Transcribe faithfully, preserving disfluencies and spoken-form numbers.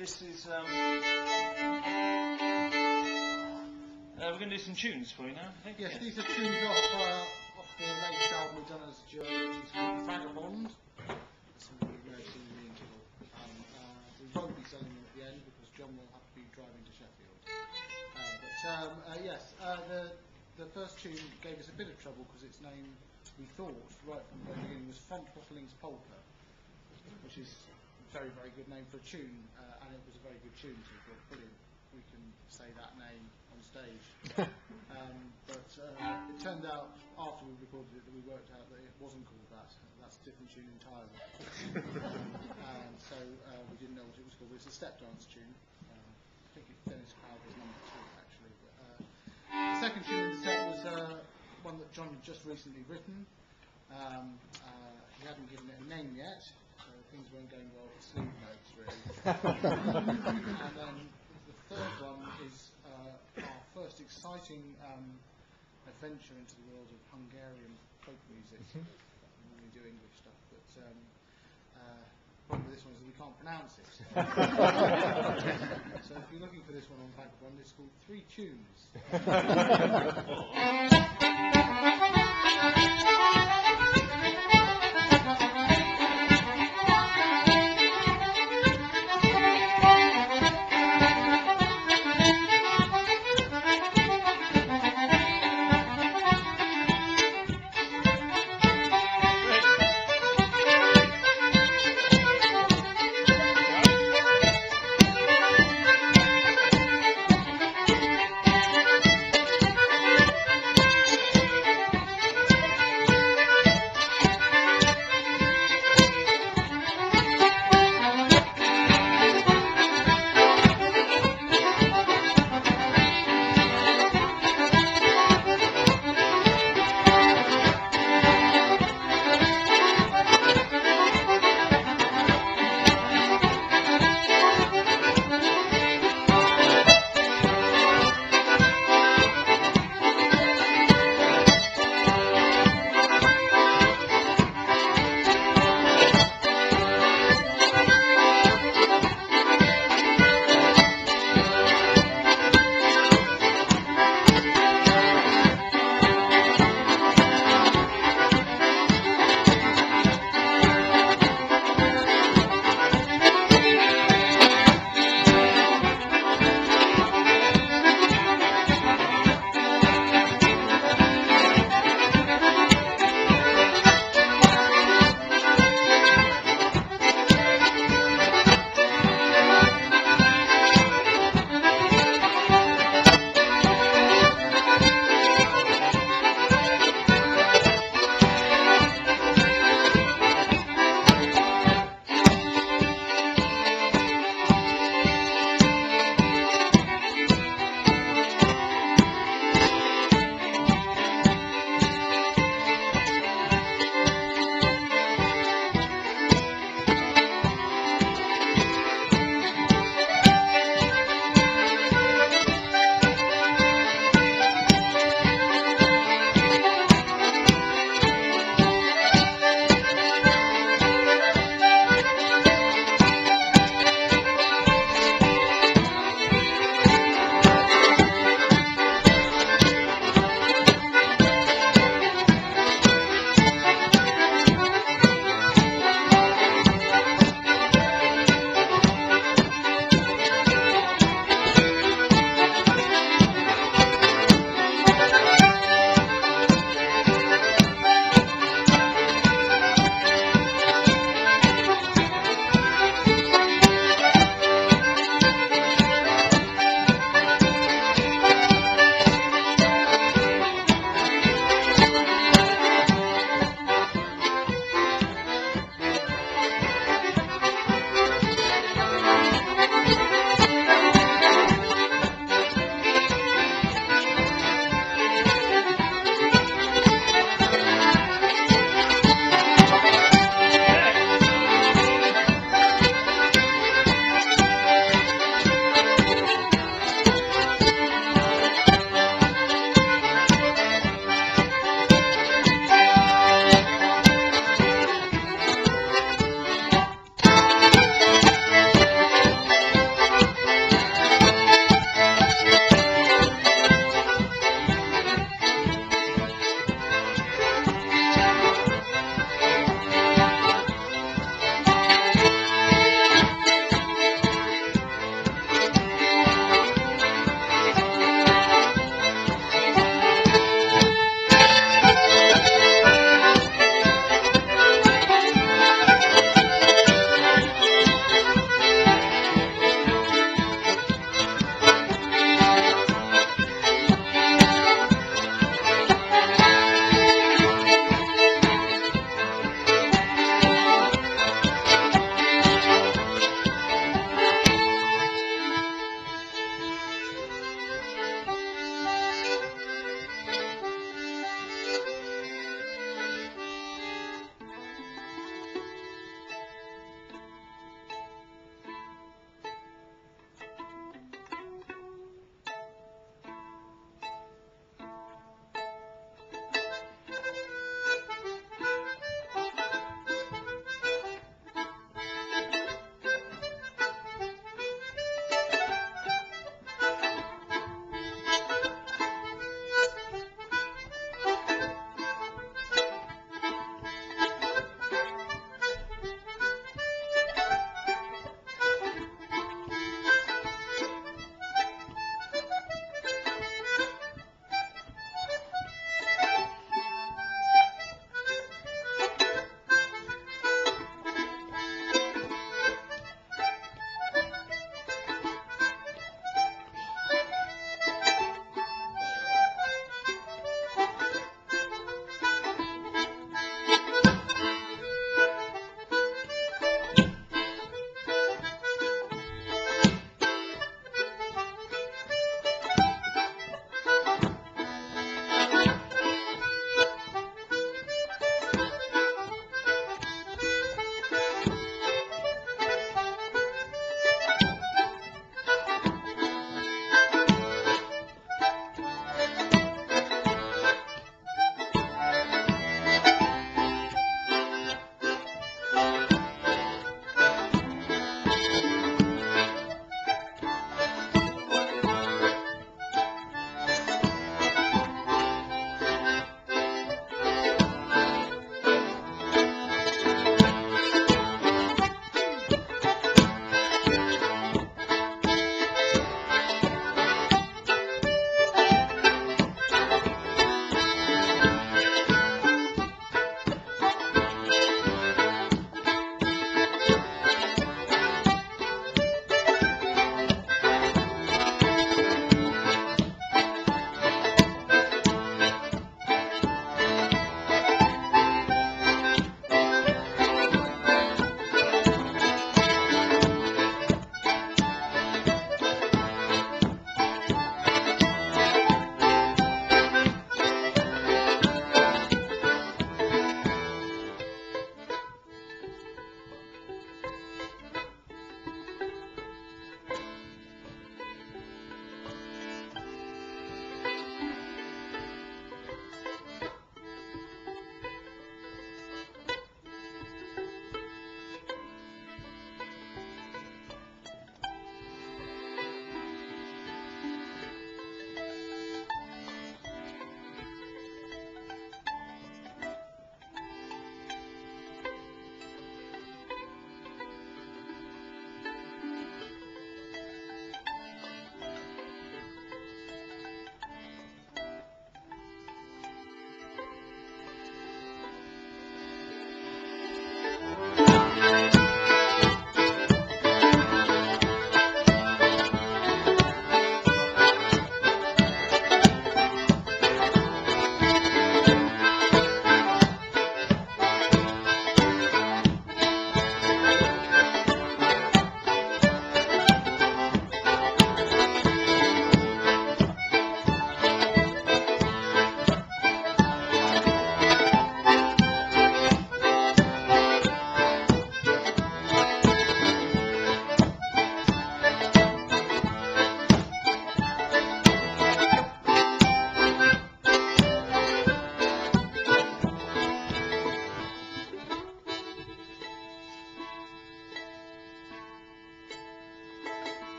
this is, um, uh, we're going to do some tunes for you now, I think. Yes, yeah. These are tunes off, uh, off the latest album we've done as Jones, Vagabond. Some really great singing. Um, uh, we won't be selling them at the end because John will have to be driving to Sheffield. Uh, but um, uh, yes, uh, the the first tune gave us a bit of trouble because its name, we thought, right from the beginning, was Fant Wassling's Polka, which is very, very good name for a tune, uh, and it was a very good tune, so we thought, brilliant, we can say that name on stage. um, but uh, it turned out, after we recorded it, that we worked out that it wasn't called that, that's a different tune entirely. um, and so uh, we didn't know what it was called. It's a step dance tune, um, I think it's Crowder's Number Two, actually. But, uh, the second tune in the set was uh, one that John had just recently written. Um, uh, he hadn't given it a name yet. So things weren't going well for sleep notes, really. And then the third one is uh, our first exciting um, adventure into the world of Hungarian folk music. Mm -hmm. When we do English stuff, but um, uh, the problem with this one is that we can't pronounce it. So, so if you're looking for this one on Bandcamp, it's called Three Tunes.